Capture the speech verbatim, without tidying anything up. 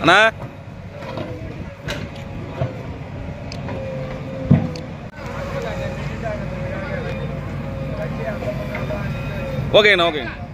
Ana okay, no, okay.